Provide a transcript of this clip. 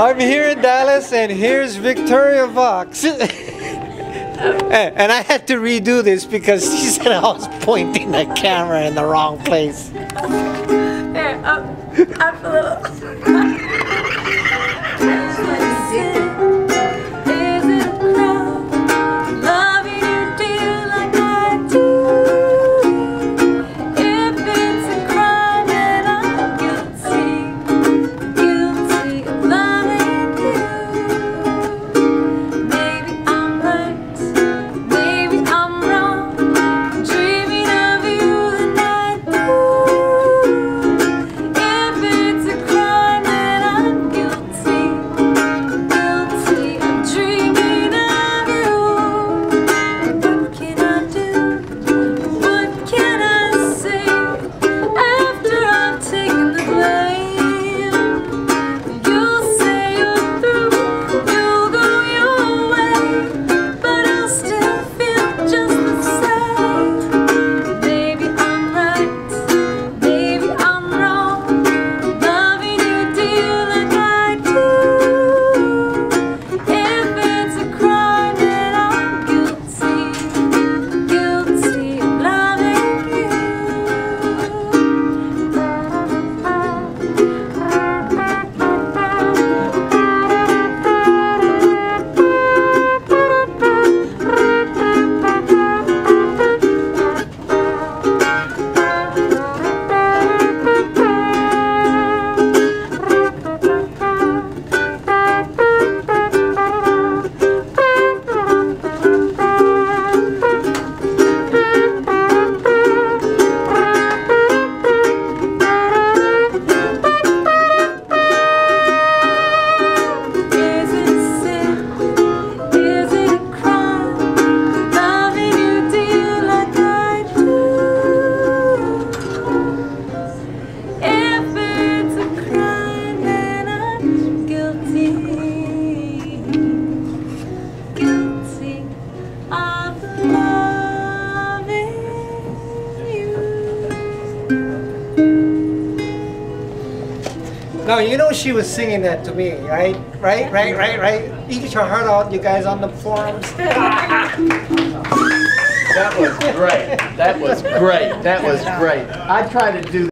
I'm here in Dallas, and here's Victoria Vox. And I had to redo this because she said I was pointing the camera in the wrong place. There, up a little. Is it proud loving you dear like I do? If it's a crime that I'm guilty of loving you. Maybe I'm right, maybe I'm wrong, dreaming of you and I do. If it's a crime that I'm guilty of dreaming of you. What can I do? What can I say after I've taken the blame? You'll say you're through, you'll go your way, but I'll still feel just the same. Maybe I'm right, maybe I'm wrong, loving you dear like I do. If it's a crime that I'm guilty of loving you. Now you know she was singing that to me, right? Right. You get your heart out, you guys on the forums. That was great. That was great. I try to do.